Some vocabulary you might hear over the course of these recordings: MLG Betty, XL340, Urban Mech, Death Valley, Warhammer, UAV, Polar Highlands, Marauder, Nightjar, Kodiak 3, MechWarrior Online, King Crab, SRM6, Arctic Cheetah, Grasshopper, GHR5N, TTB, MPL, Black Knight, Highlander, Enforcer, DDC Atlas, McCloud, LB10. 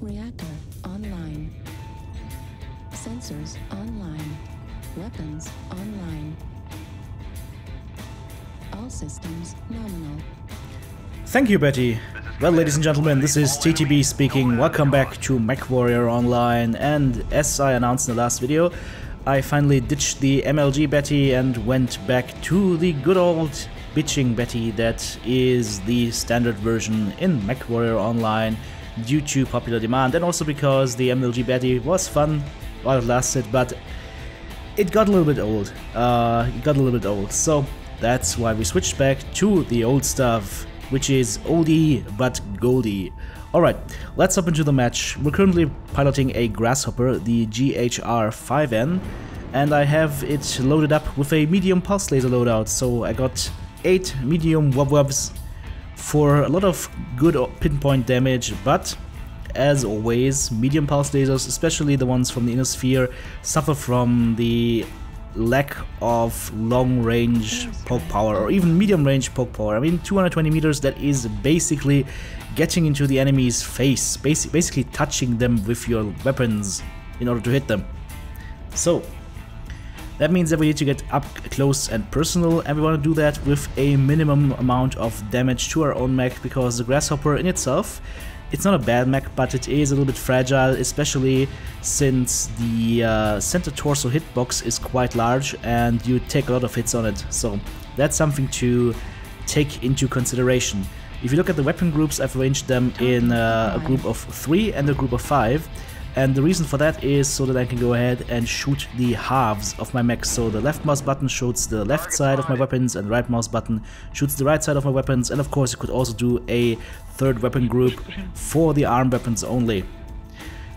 Reactor online. Sensors online. Weapons online. All systems nominal. Thank you, Betty. Well, ladies and gentlemen, this is TTB speaking. Welcome back to MechWarrior Online, and as I announced in the last video, I finally ditched the MLG Betty and went back to the good old bitching Betty that is the standard version in MechWarrior Online due to popular demand, and also because the MLG Betty was fun while it lasted, but it got a little bit old. So that's why we switched back to the old stuff, which is oldie but goldie. Alright, let's hop into the match. We're currently piloting a Grasshopper, the GHR5N, and I have it loaded up with a medium pulse laser loadout, so I got 8 medium wub-wubs for a lot of good pinpoint damage, but as always, medium pulse lasers, especially the ones from the inner sphere, suffer from the lack of long-range poke power, or even medium-range poke power. I mean, 220 meters, that is basically getting into the enemy's face, basically touching them with your weapons in order to hit them. So that means that we need to get up close and personal, and we want to do that with a minimum amount of damage to our own mech, because the Grasshopper in itself, it's not a bad mech, but it is a little bit fragile, especially since the center torso hitbox is quite large and you take a lot of hits on it. So that's something to take into consideration. If you look at the weapon groups, I've arranged them in a group of 3 and a group of 5. And the reason for that is so that I can go ahead and shoot the halves of my mech. So the left mouse button shoots the left side of my weapons, and the right mouse button shoots the right side of my weapons. And of course, you could also do a third weapon group for the arm weapons only.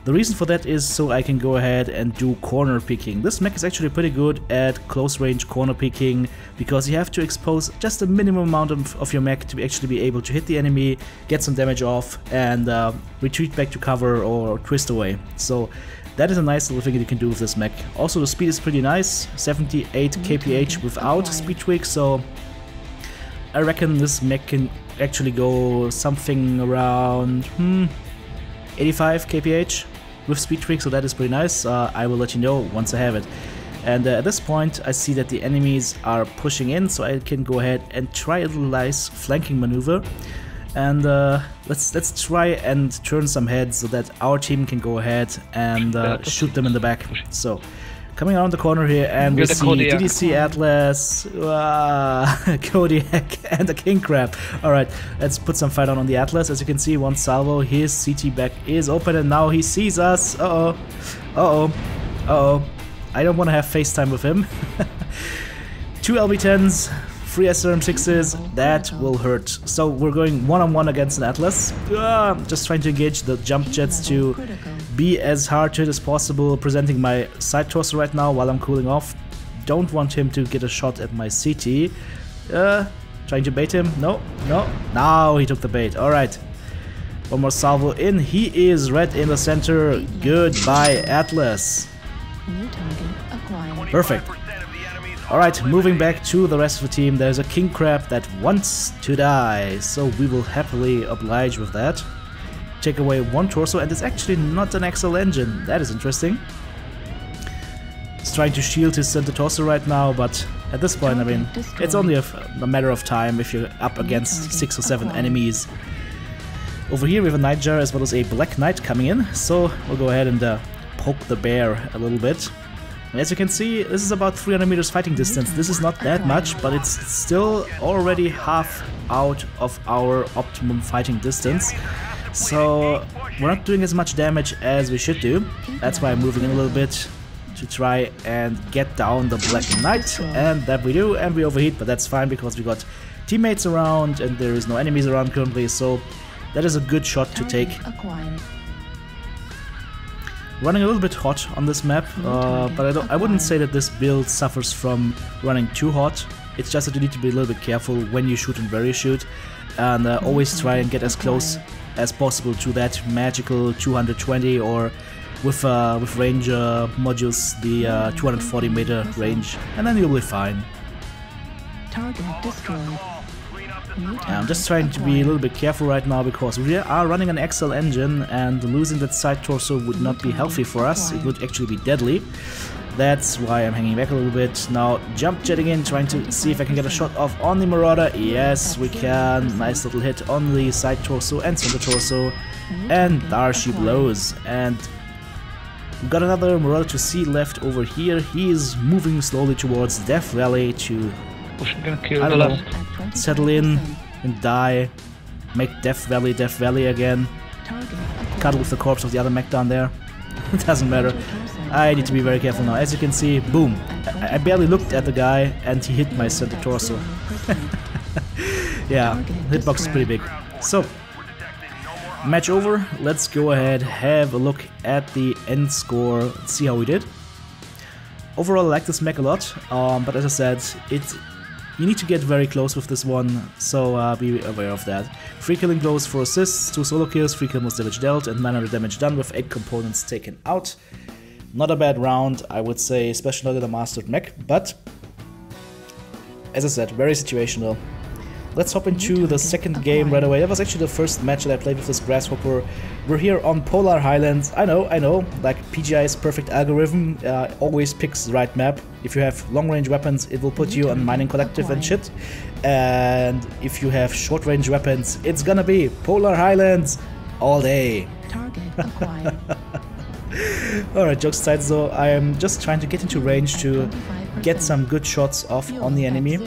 The reason for that is so I can go ahead and do corner picking. This mech is actually pretty good at close range corner picking, because you have to expose just a minimum amount of your mech to actually be able to hit the enemy, get some damage off, and retreat back to cover or twist away. So that is a nice little thing that you can do with this mech. Also, the speed is pretty nice, 78 kph without speed tweak, so I reckon this mech can actually go something around 85 kph with speed trick, so that is pretty nice. I will let you know once I have it. And at this point I see that the enemies are pushing in, so I can go ahead and try a little nice flanking maneuver, and let's try and turn some heads so that our team can go ahead and shoot them in the back. So coming around the corner here, and we see Kodiak. DDC Atlas, Kodiak, and the King Crab. Alright, let's put some fire down on the Atlas. As you can see, one salvo, his CT back is open, and now he sees us. Uh-oh, uh-oh, uh-oh. I don't want to have FaceTime with him. 2 LB10s, 3 SRM6s, that will hurt. So we're going one-on-one against an Atlas. Just trying to engage the jump jets to be as hard to hit as possible, presenting my side torso right now while I'm cooling off. Don't want him to get a shot at my CT. Trying to bait him. No, no. Now he took the bait. Alright. One more salvo in. He is red in the center. Goodbye, Atlas. Perfect. Alright, moving back to the rest of the team. There's a King Crab that wants to die, so we will happily oblige with that. Take away one torso, and it's actually not an XL engine. That is interesting. He's trying to shield his center torso right now, but at this point, I mean, it's only a matter of time if you're up against 6 or 7 enemies. Over here we have a Nightjar as well as a Black Knight coming in, so we'll go ahead and poke the bear a little bit. And as you can see, this is about 300 meters fighting distance. This is not that much, but it's still already half out of our optimum fighting distance. So we're not doing as much damage as we should do. That's why I'm moving in a little bit to try and get down the Black Knight, and that we do, and we overheat, but that's fine because we got teammates around and there is no enemies around currently, so that is a good shot to take. Running a little bit hot on this map, but I wouldn't say that this build suffers from running too hot. It's just that you need to be a little bit careful when you shoot and where you shoot, and always try and get as close as possible to that magical 220, or with range modules, the 240 meter range, and then you'll be fine. Target destroyed. I'm just trying to be a little bit careful right now because we are running an XL engine and losing that side torso would not be healthy for us, it would actually be deadly. That's why I'm hanging back a little bit. Now jump jetting in, trying to see if I can get a shot off on the Marauder. Yes, we can. Nice little hit on the side torso and center torso. And there she blows. And we've got another Marauder to see left over here. He is moving slowly towards Death Valley to, I don't know, settle in and die. Make Death Valley again. Cuddle with the corpse of the other mech down there. It doesn't matter. I need to be very careful now. As you can see, boom. I barely looked at the guy and he hit my center torso. Yeah, hitbox is pretty big. So, match over. Let's go ahead, have a look at the end score, let's see how we did. Overall, I like this mech a lot, but as I said, you need to get very close with this one, so be aware of that. 3 killing blows, 4 assists, 2 solo kills, 3 kill most damage dealt, and 900 damage done with 8 components taken out. Not a bad round, I would say, especially not in a mastered mech, but as I said, very situational. Let's hop into the second game right away. That was actually the first match that I played with this Grasshopper. We're here on Polar Highlands. I know, like PGI's perfect algorithm always picks the right map. If you have long-range weapons, it will put you on Mining Collective and shit. And if you have short-range weapons, it's gonna be Polar Highlands all day. Target acquired. Alright, jokes aside though, I am just trying to get into range to get some good shots off on the enemy.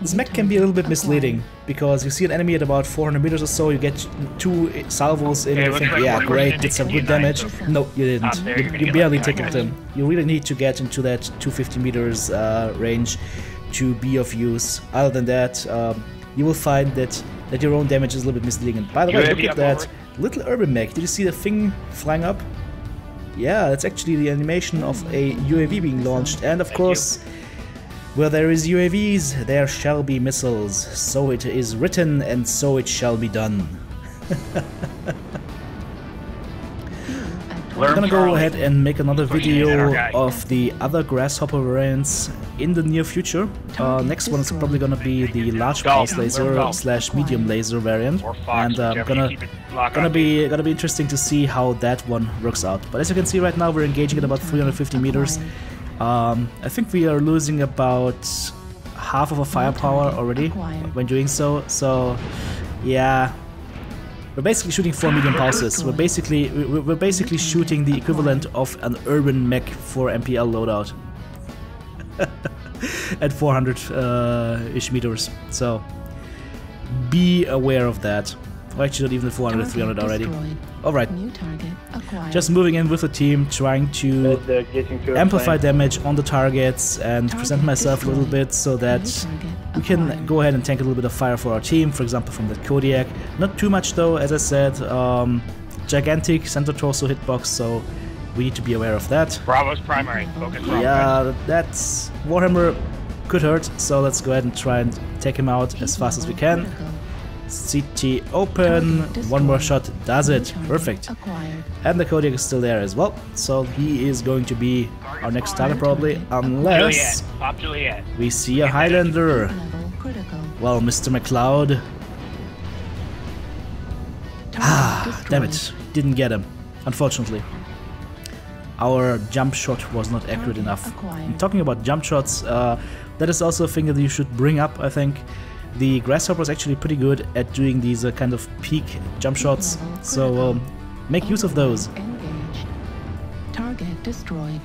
This mech can be a little bit misleading, because you see an enemy at about 400 meters or so, you get 2 salvos in, and you think, yeah, great, did some good damage. No, you didn't. You barely tickled him. You really need to get into that 250 meters range to be of use. Other than that, you will find that your own damage is a little bit misleading. And by the way, look at that. Little Urban Mech, did you see the thing flying up? Yeah, that's actually the animation of a UAV being launched, and of course, where there is UAVs, there shall be missiles. So it is written, and so it shall be done. I'm gonna go ahead and make another video of the other Grasshopper variants in the near future. Next one is probably gonna be the large pulse laser / medium laser variant, and gonna be interesting to see how that one works out. But as you can see right now, we're engaging at about 350 meters. I think we are losing about half of our firepower already when doing so. So, yeah. We're basically shooting 4 medium pulses. We're basically shooting the equivalent of an Urban Mech for MPL loadout at 400-ish meters. So be aware of that. Or actually, not even 400, 300 already. Alright, just moving in with the team, trying to amplify damage on the targets and present myself a little bit so that we can go ahead and tank a little bit of fire for our team, for example from the Kodiak. Not too much though, as I said, gigantic center torso hitbox, so we need to be aware of that. Bravo's primary, focus on. Yeah, that's Warhammer could hurt, so let's go ahead and try and take him out as fast as we can. CT open, one more shot does it, perfect. And the Kodiak is still there as well, so he is going to be our next target probably, unless we see a Highlander. Well, Mr. McCloud. Ah, damn it, didn't get him, unfortunately. Our jump shot was not accurate enough. And talking about jump shots, that is also a thing that you should bring up, I think. The Grasshopper is actually pretty good at doing these kind of peak jump shots, so make use of those. Engaged. Target destroyed.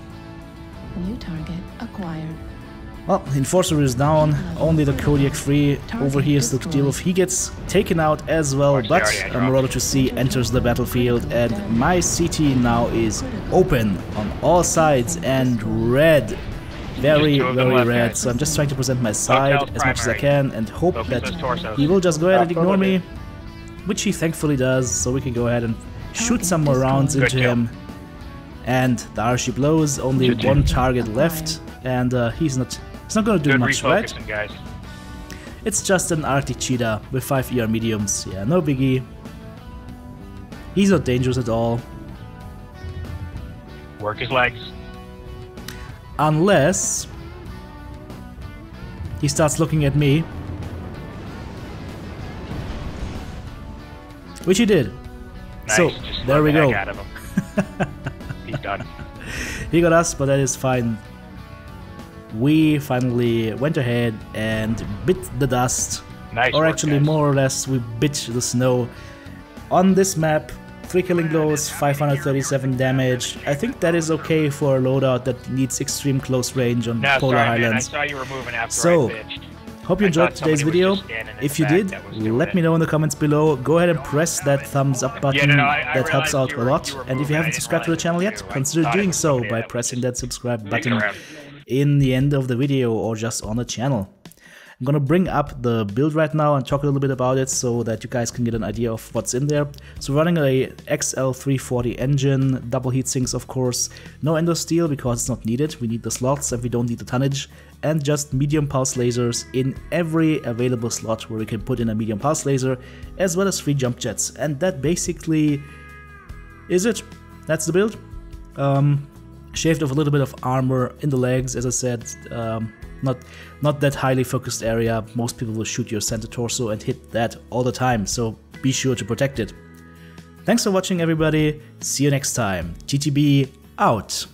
New target acquired. Well, Enforcer is down, only the Kodiak 3 over here is the deal with. He gets taken out as well, but a Marauder to see enters the battlefield, and my CT now is open on all sides and red. Very, very red, so I'm just trying to present my side as much as I can and hope that he will just go ahead and ignore me, which he thankfully does, so we can go ahead and shoot some more rounds into him. And there she blows, only one target left, and he's not gonna do much, right? It's just an Arctic Cheetah with 5 ER mediums, yeah, no biggie. He's not dangerous at all. Work his legs. Unless he starts looking at me Which he did. Nice. So just there we go. Out of him. He's done. He got us, but that is fine. We finally went ahead and bit the dust. Nice or work, actually, guys. More or less, we bit the snow on this map. 3 killing blows, 537 damage. I think that is okay for a loadout that needs extreme close range on Polar Highlands. Man, I saw you were moving after I pitched. Hope you enjoyed today's video. If you did, let me know in the comments below. Go ahead and press that thumbs up button, that helps out a lot. And if you haven't subscribed to the channel yet, consider doing so by pressing that subscribe button in the end of the video or just on the channel. I'm gonna bring up the build right now and talk a little bit about it so that you guys can get an idea of what's in there. So running a XL340 engine, double heat sinks of course, no endo steel because it's not needed, we need the slots and we don't need the tonnage, and just medium pulse lasers in every available slot where we can put in a medium pulse laser, as well as 3 jump jets, and that basically is it. That's the build. Shaved off a little bit of armor in the legs, as I said. Not that highly focused area, most people will shoot your center torso and hit that all the time, so be sure to protect it. Thanks for watching everybody, see you next time, TTB out!